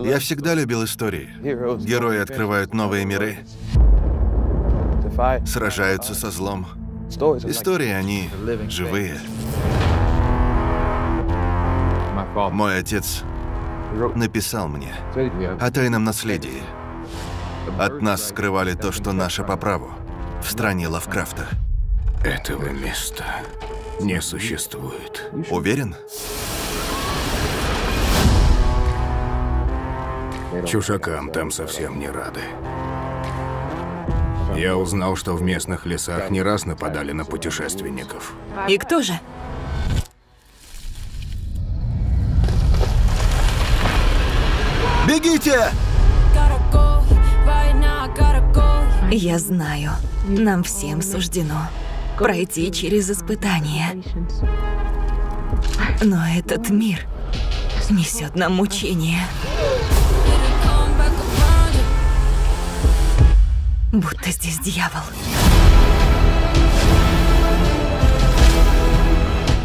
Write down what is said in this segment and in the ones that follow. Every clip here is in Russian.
Я всегда любил истории. Герои открывают новые миры, сражаются со злом. Истории, они живые. Мой отец написал мне о тайном наследии. От нас скрывали то, что наше по праву. В стране Лавкрафта. Этого места не существует. Уверен? Чужакам там совсем не рады. Я узнал, что в местных лесах не раз нападали на путешественников. И кто же? Бегите! Я знаю, нам всем суждено пройти через испытания. Но этот мир несет нам мучения. Будто здесь дьявол.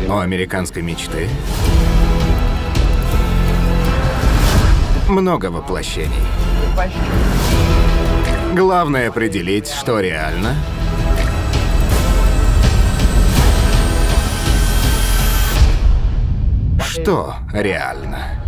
О американской мечты много воплощений. Главное определить, что реально, что реально.